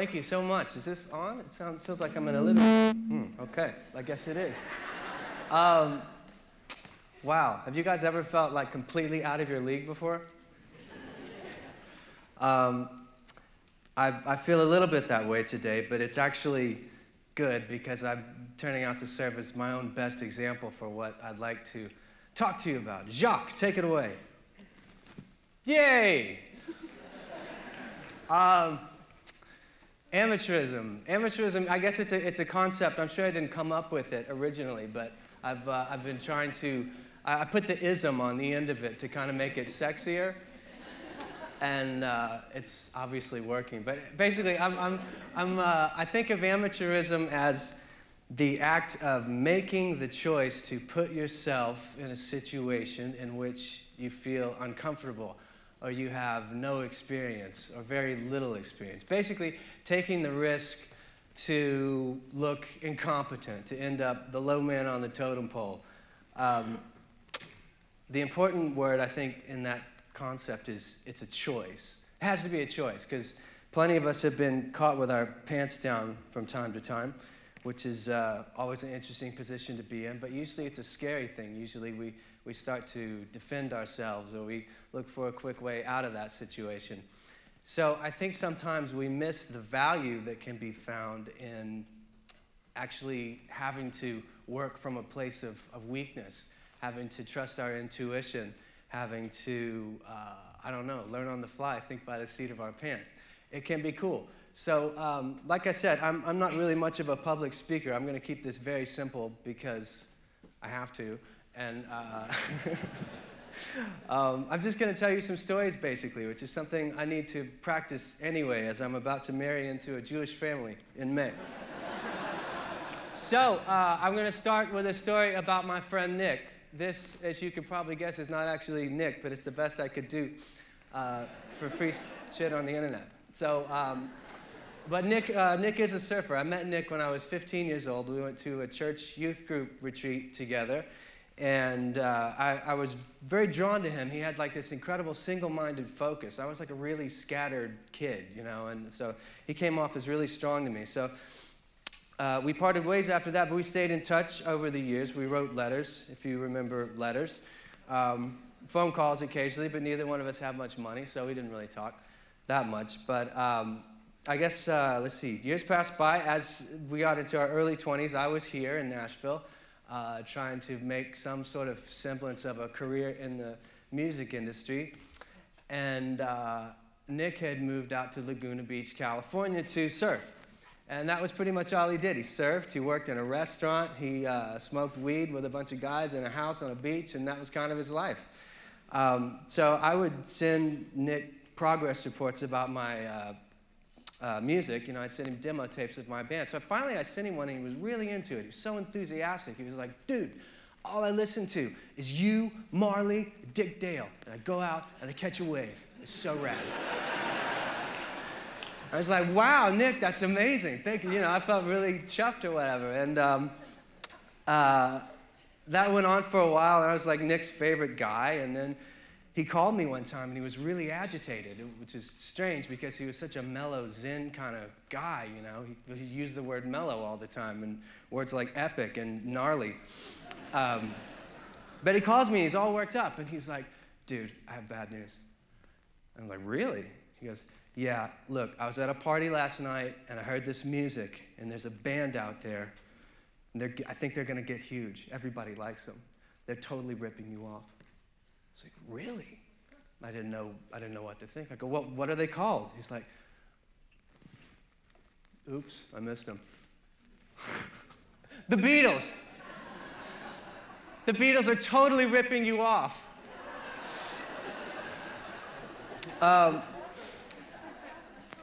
Thank you so much. Is this on? It feels like I'm in a living room. Okay, I guess it is. Wow, have you guys ever felt like completely out of your league before? I feel a little bit that way today, but it's actually good because I'm turning out to serve as my own best example for what I'd like to talk to you about. Jacques, take it away. Yay! Amateurism. Amateurism, I guess it's a concept. I'm sure I didn't come up with it originally, but I've been trying to, I put the ism on the end of it to kind of make it sexier. And it's obviously working. But basically, I think of amateurism as the act of making the choice to put yourself in a situation in which you feel uncomfortable, or you have no experience, or very little experience. Basically, taking the risk to look incompetent, to end up the low man on the totem pole. The important word, I think, in that concept is it's a choice. It has to be a choice, because plenty of us have been caught with our pants down from time to time, which is always an interesting position to be in, but usually it's a scary thing. Usually we start to defend ourselves, or we look for a quick way out of that situation. So I think sometimes we miss the value that can be found in actually having to work from a place of weakness, having to trust our intuition, having to, I don't know, learn on the fly, think by the seat of our pants. It can be cool. So like I said, I'm not really much of a public speaker. I'm going to keep this very simple because I have to. And I'm just going to tell you some stories, basically, which is something I need to practice anyway, as I'm about to marry into a Jewish family in May. So I'm going to start with a story about my friend Nick. This, as you could probably guess, is not actually Nick, but it's the best I could do for free shit on the internet. So, but Nick is a surfer. I met Nick when I was 15 years old. We went to a church youth group retreat together, and I was very drawn to him. He had like this incredible single-minded focus. I was like a really scattered kid, you know, and so he came off as really strong to me. So we parted ways after that, but we stayed in touch over the years. We wrote letters, if you remember letters. Phone calls occasionally, but neither one of us had much money, so we didn't really talk that much. But I guess, let's see, years passed by. As we got into our early 20s, I was here in Nashville trying to make some sort of semblance of a career in the music industry. And Nick had moved out to Laguna Beach, California to surf. And that was pretty much all he did. He surfed, he worked in a restaurant, he smoked weed with a bunch of guys in a house on a beach, and that was kind of his life. So I would send Nick progress reports about my music. You know, I'd send him demo tapes of my band. So finally I sent him one and he was really into it. He was so enthusiastic. He was like, dude, all I listen to is you, Marley, Dick Dale. And I go out and I catch a wave. It's so rad. I was like, wow, Nick, that's amazing. Thank you. You know, I felt really chuffed or whatever. And that went on for a while. And I was like Nick's favorite guy. And then he called me one time, and he was really agitated, which is strange because he was such a mellow, zen kind of guy, you know? He used the word mellow all the time, and words like epic and gnarly. But he calls me, he's all worked up, and he's like, dude, I have bad news. I'm like, really? He goes, yeah, look, I was at a party last night, and I heard this music, and there's a band out there, and I think they're going to get huge. Everybody likes them. They're totally ripping you off. I was like, really? I didn't know what to think. I go, what are they called? He's like, oops, I missed him. The Beatles. The Beatles are totally ripping you off.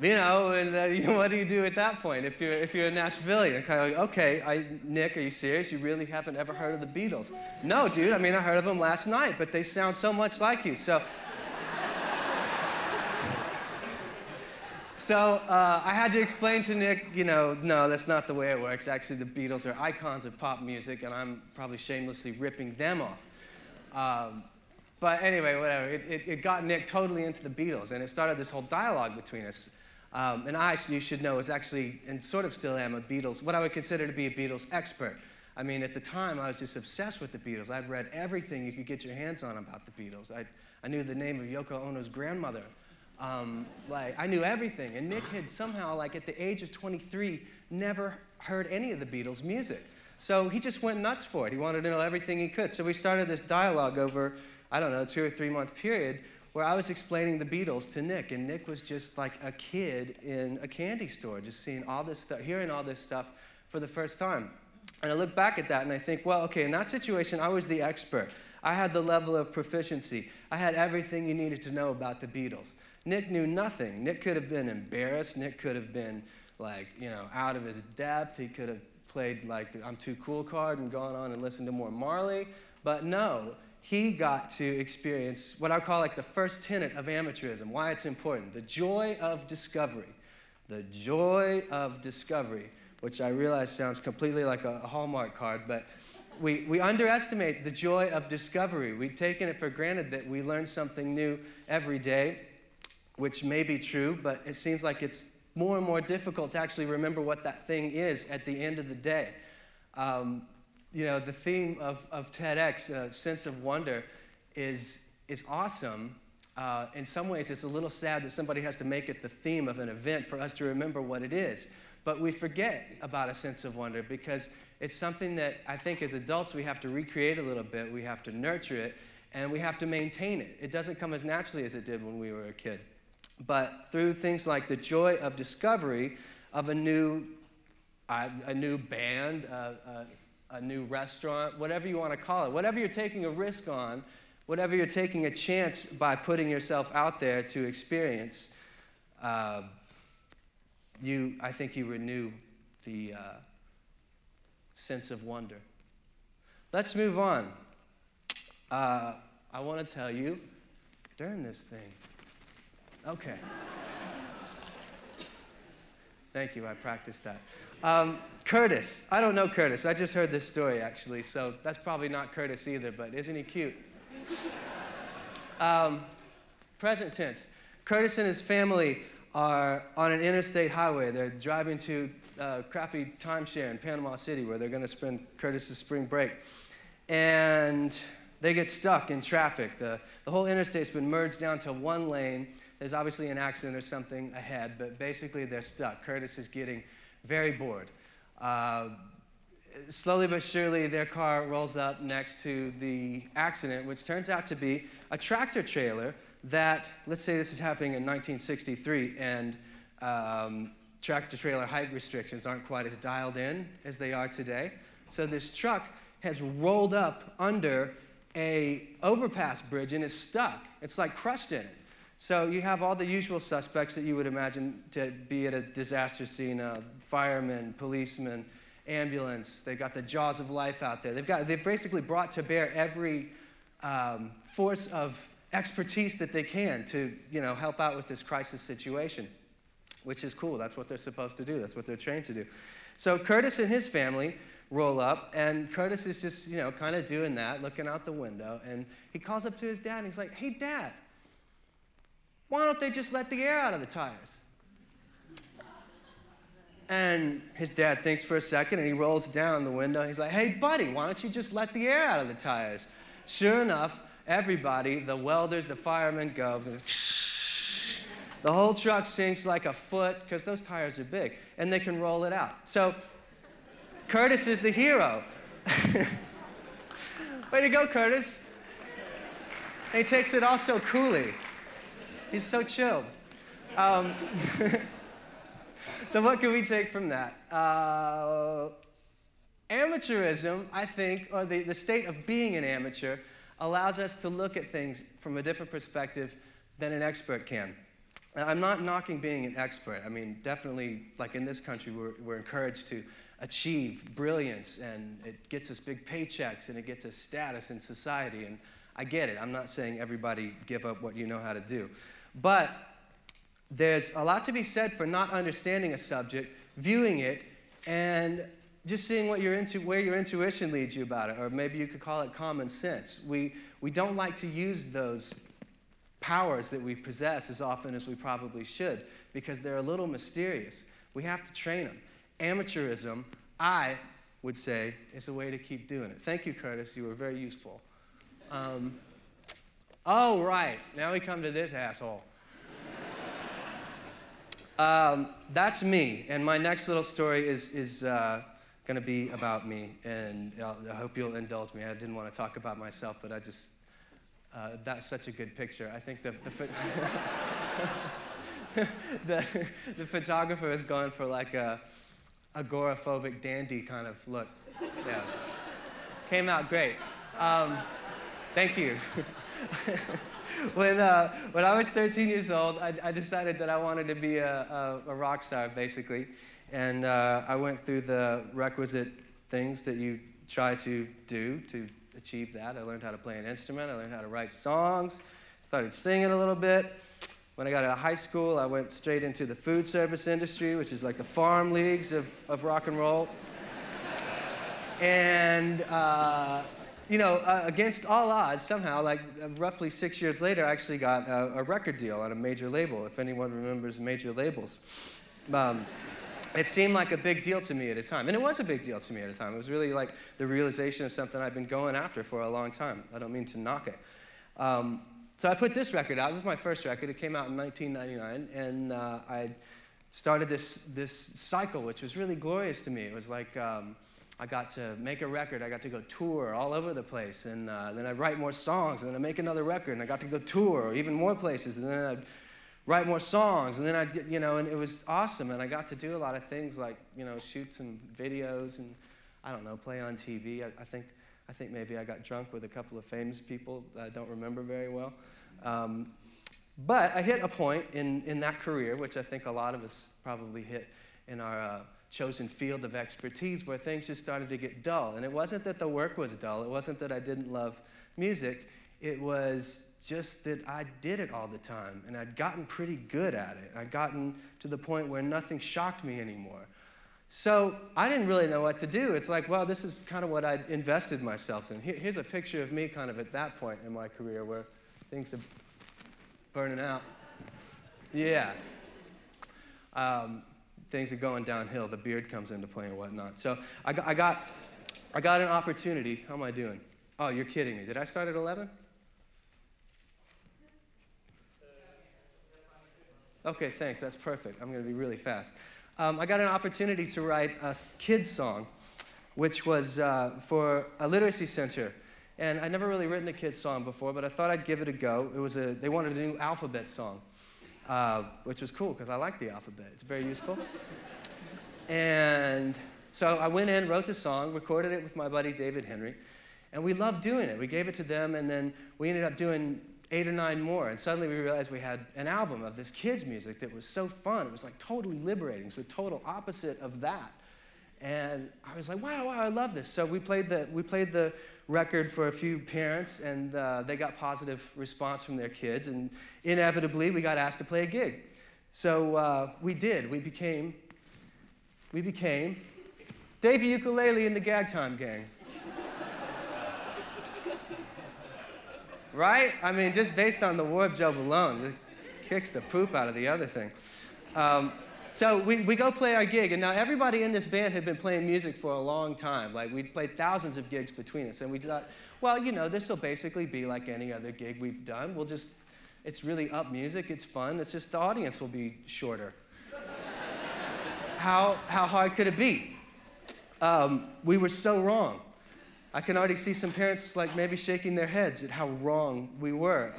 You know, and what do you do at that point if you're a Nashvilleian? Kind of like, okay, Nick, are you serious? You really haven't ever heard of the Beatles? No, dude. I mean, I heard of them last night, but they sound so much like you. So, I had to explain to Nick, you know, no, that's not the way it works. Actually, the Beatles are icons of pop music, and I'm probably shamelessly ripping them off. But anyway, whatever. It got Nick totally into the Beatles, and it started this whole dialogue between us. And I, you should know, was actually, and sort of still am, a Beatles, what I would consider to be a Beatles expert. I mean, at the time, I was just obsessed with the Beatles. I'd read everything you could get your hands on about the Beatles. I knew the name of Yoko Ono's grandmother. Like, I knew everything. And Nick had somehow, like at the age of 23, never heard any of the Beatles' music. So he just went nuts for it. He wanted to know everything he could. So we started this dialogue over, I don't know, a 2 or 3 month period where I was explaining the Beatles to Nick. And Nick was just like a kid in a candy store, just seeing all this stuff, hearing all this stuff for the first time. And I look back at that and I think, well, okay, in that situation, I was the expert. I had the level of proficiency. I had everything you needed to know about the Beatles. Nick knew nothing. Nick could have been embarrassed. Nick could have been, like, you know, out of his depth. He could have played, like, I'm too cool card and gone on and listened to more Marley. But no, he got to experience what I call, like, the first tenet of amateurism, why it's important, the joy of discovery. The joy of discovery, which I realize sounds completely like a Hallmark card, but we underestimate the joy of discovery. We've taken it for granted that we learn something new every day, which may be true, but it seems like it's more and more difficult to actually remember what that thing is at the end of the day. You know, the theme of TEDx, sense of wonder, is awesome. In some ways, it's a little sad that somebody has to make it the theme of an event for us to remember what it is. But we forget about a sense of wonder because it's something that I think as adults we have to recreate a little bit. We have to nurture it, and we have to maintain it. It doesn't come as naturally as it did when we were a kid. But through things like the joy of discovery of a new band, a new restaurant, whatever you want to call it, whatever you're taking a risk on, whatever you're taking a chance by putting yourself out there to experience, I think you renew the sense of wonder. Let's move on. I want to tell you during this thing. Okay. Thank you, I practiced that. Curtis, I don't know Curtis. I just heard this story, actually, so that's probably not Curtis either, but isn't he cute? Present tense. Curtis and his family are on an interstate highway. They're driving to crappy timeshare in Panama City where they're going to spend Curtis's spring break. And they get stuck in traffic. The whole interstate's been merged down to one lane. There's obviously an accident or something ahead, but basically they're stuck. Curtis is getting very bored. Slowly but surely, their car rolls up next to the accident, which turns out to be a tractor trailer that, let's say this is happening in 1963, and tractor trailer height restrictions aren't quite as dialed in as they are today. So this truck has rolled up under a overpass bridge and is stuck. It's like crushed in it. So you have all the usual suspects that you would imagine to be at a disaster scene, firemen, policemen, ambulance. They've got the jaws of life out there. They've basically brought to bear every force of expertise that they can to, you know, help out with this crisis situation, which is cool. That's what they're supposed to do. That's what they're trained to do. So Curtis and his family roll up, and Curtis is just, you know, kind of doing that, looking out the window, and he calls up to his dad, and he's like, "Hey, Dad, why don't they just let the air out of the tires?" And his dad thinks for a second, and he rolls down the window. He's like, "Hey, buddy, why don't you just let the air out of the tires?" Sure enough, everybody, the welders, the firemen, go. The whole truck sinks like a foot, because those tires are big, and they can roll it out. So Curtis is the hero. Way to go, Curtis. And he takes it all so coolly. He's so chilled. So what can we take from that? Amateurism, I think, or the state of being an amateur, allows us to look at things from a different perspective than an expert can. Now, I'm not knocking being an expert. I mean, definitely, like in this country, we're encouraged to achieve brilliance, and it gets us big paychecks, and it gets us status in society, and I get it. I'm not saying everybody give up what you know how to do. But there's a lot to be said for not understanding a subject, viewing it, and just seeing what you're into, where your intuition leads you about it, or maybe you could call it common sense. We don't like to use those powers that we possess as often as we probably should, because they're a little mysterious. We have to train them. Amateurism, I would say, is the way to keep doing it. Thank you, Curtis. You were very useful. Oh, right. Now we come to this asshole. That's me, and my next little story is going to be about me, and I hope you'll indulge me. I didn't want to talk about myself, but I just, that's such a good picture. I think the photographer is going for like a agoraphobic dandy kind of look. Yeah. Came out great. Thank you. When I was 13 years old, I decided that I wanted to be a rock star, basically. And I went through the requisite things that you try to do to achieve that. I learned how to play an instrument. I learned how to write songs. Started singing a little bit. When I got out of high school, I went straight into the food service industry, which is like the farm leagues of rock and roll. And against all odds, somehow, like roughly 6 years later, I actually got a record deal on a major label, if anyone remembers major labels. It seemed like a big deal to me at a time, and it was a big deal to me at a time. It was really like the realization of something I've been going after for a long time. I don't mean to knock it. So I put this record out. This is my first record. It came out in 1999, and I started this cycle, which was really glorious to me. It was like, I got to make a record, I got to go tour all over the place, and then I'd write more songs, and then I'd make another record, and I got to go tour or even more places, and then I'd write more songs, and then I'd, and it was awesome, and I got to do a lot of things like, shoots and videos, and I don't know, play on TV. I think maybe I got drunk with a couple of famous people that I don't remember very well. But I hit a point in that career, which I think a lot of us probably hit in our chosen field of expertise, where things just started to get dull. And it wasn't that the work was dull. It wasn't that I didn't love music. It was just that I did it all the time, and I'd gotten pretty good at it. I'd gotten to the point where nothing shocked me anymore. So I didn't really know what to do. It's like, well, this is kind of what I'd invested myself in. Here's a picture of me kind of at that point in my career where things are burning out. Yeah. Things are going downhill. The beard comes into play and whatnot. So I got an opportunity. How am I doing? Oh, you're kidding me. Did I start at 11? Okay, thanks. That's perfect. I'm going to be really fast. I got an opportunity to write a kid's song, which was for a literacy center. And I'd never really written a kid's song before, but I thought I'd give it a go. It was they wanted a new alphabet song. Which was cool, because I like the alphabet. It's very useful. And so I went in, wrote the song, recorded it with my buddy David Henry, and we loved doing it. We gave it to them, and then we ended up doing 8 or 9 more, and suddenly we realized we had an album of this kids' music that was so fun. It was like totally liberating. It was the total opposite of that. And I was like, wow, I love this. So we played the record for a few parents, and they got positive response from their kids, and inevitably we got asked to play a gig. So we did. We became Davey Ukulele and the Gagtime Gang. Right? I mean, just based on the wardrobe alone, just kicks the poop out of the other thing. So we go play our gig, and now everybody in this band had been playing music for a long time. Like, we'd played thousands of gigs between us, and we thought, well, this will basically be like any other gig we've done. We'll just, it's really up music, it's fun, it's just the audience will be shorter. How hard could it be? We were so wrong. I can already see some parents like maybe shaking their heads at how wrong we were.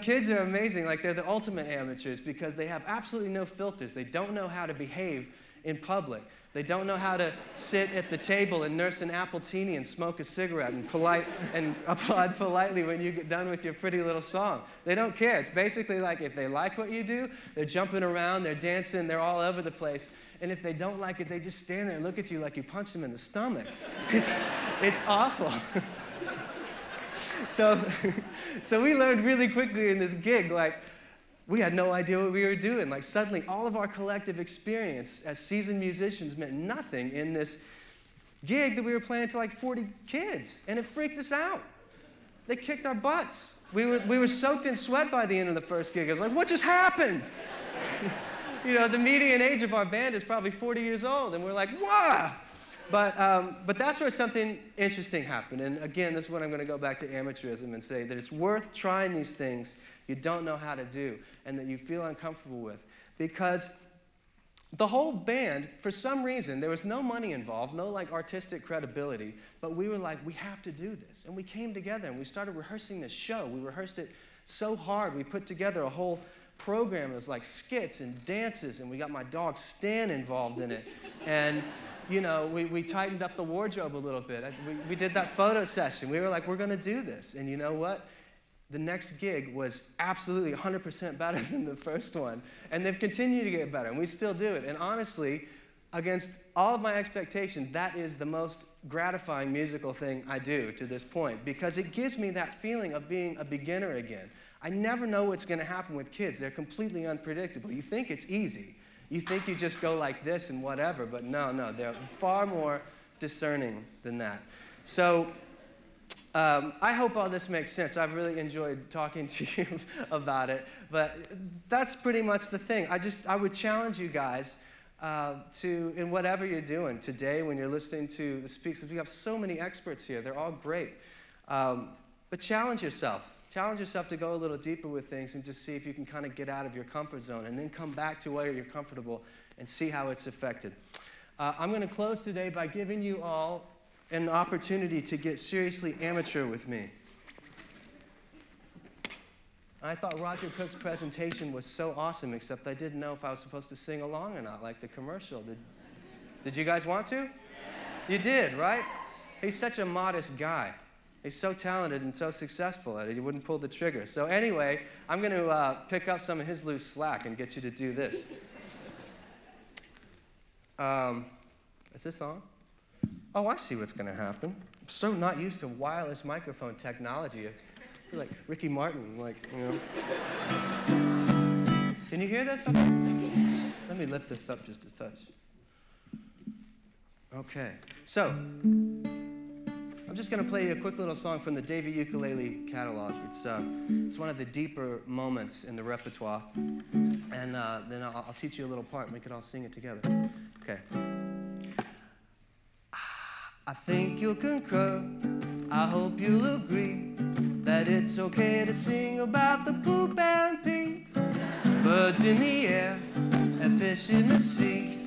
Kids are amazing. Like, they're the ultimate amateurs, because they have absolutely no filters. They don't know how to behave in public. They don't know how to sit at the table and nurse an appletini and smoke a cigarette and applaud politely when you get done with your pretty little song. They don't care. It's basically like, if they like what you do, they're jumping around, they're dancing, they're all over the place. And if they don't like it, they just stand there and look at you like you punched them in the stomach. It's awful. So we learned really quickly in this gig, like, we had no idea what we were doing. Like, suddenly, all of our collective experience as seasoned musicians meant nothing in this gig that we were playing to like 40 kids, and it freaked us out. They kicked our butts. We were soaked in sweat by the end of the first gig. I was like, what just happened? You know, the median age of our band is probably 40 years old, and we're like, whoa! But that's where something interesting happened. And again, this is when I'm going to go back to amateurism and say that it's worth trying these things you don't know how to do and that you feel uncomfortable with. Because the whole band, for some reason, there was no money involved, no like artistic credibility, but we were like, we have to do this. And we came together and we started rehearsing this show. We rehearsed it so hard. We put together a whole program that was like skits and dances, and we got my dog Stan involved in it. And you know, we tightened up the wardrobe a little bit. We did that photo session. We were like, we're going to do this. And you know what? The next gig was absolutely 100% better than the first one. And they've continued to get better, and we still do it. And honestly, against all of my expectations, that is the most gratifying musical thing I do to this point, because it gives me that feeling of being a beginner again. I never know what's going to happen with kids. They're completely unpredictable. You think it's easy. You think you just go like this and whatever, but no, no, they're far more discerning than that. So I hope all this makes sense. I've really enjoyed talking to you about it, but that's pretty much the thing. I would challenge you guys to, in whatever you're doing today when you're listening to the speaks, we have so many experts here. They're all great, but challenge yourself. Challenge yourself to go a little deeper with things and just see if you can kind of get out of your comfort zone and then come back to where you're comfortable and see how it's affected. I'm going to close today by giving you all an opportunity to get seriously amateur with me. I thought Roger Cook's presentation was so awesome, except I didn't know if I was supposed to sing along or not, like the commercial. Did you guys want to? Yeah. You did, right? He's such a modest guy. He's so talented and so successful at it, he wouldn't pull the trigger. So anyway, I'm going to pick up some of his loose slack and get you to do this. Is this on? Oh, I see what's going to happen. I'm so not used to wireless microphone technology. I feel like Ricky Martin, like, you know. Can you hear this? Let me lift this up just a touch. Okay, so I'm just going to play you a quick little song from the Davey Ukulele catalog. It's one of the deeper moments in the repertoire. And then I'll teach you a little part, and we could all sing it together. Okay. I think you'll concur, I hope you'll agree, that it's okay to sing about the poop and pee. Birds in the air and fish in the sea,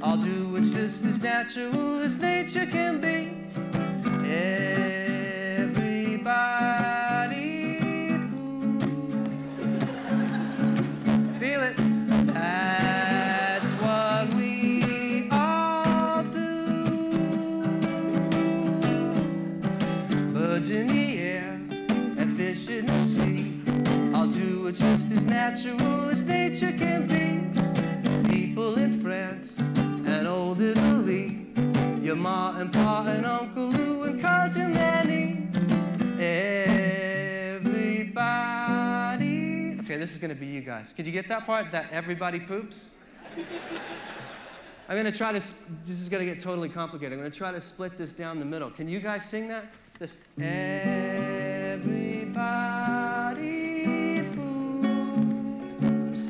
I'll do what's just as natural as nature can be. Everybody poops. Feel it. That's what we all do. Birds in the air and fish in the sea, I'll do it just as natural as nature can be. People in France and old Italy, your ma and pa and Uncle Lou, too many. Everybody. Okay, this is going to be you guys. Could you get that part? That everybody poops? I'm going to try to, this is going to get totally complicated. I'm going to try to split this down the middle. Can you guys sing that? This everybody poops.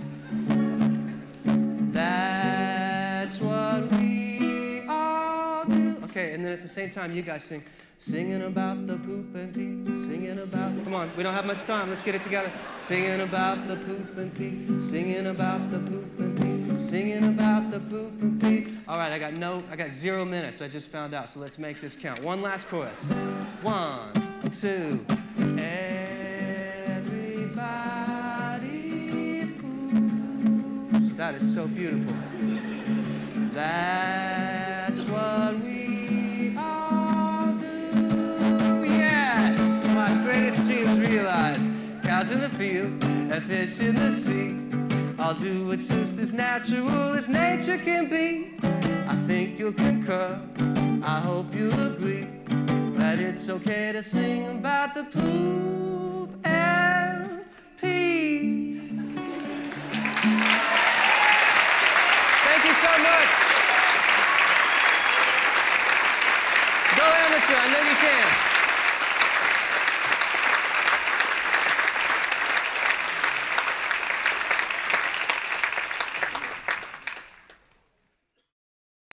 That's what we all do. Okay, and then at the same time, you guys sing. Singing about the poop and pee, singing about... Come on, we don't have much time. Let's get it together. Singing about the poop and pee, singing about the poop and pee, singing about the poop and pee. All right, I got 0 minutes. I just found out, so let's make this count. One last chorus. 1, 2, everybody poops. That is so beautiful. That's what we... My greatest dreams realized. Cows in the field and fish in the sea, I'll do what's just as natural as nature can be. I think you'll concur, I hope you'll agree, that it's okay to sing about the poop and pee. Thank you so much. Go amateur, I know you can.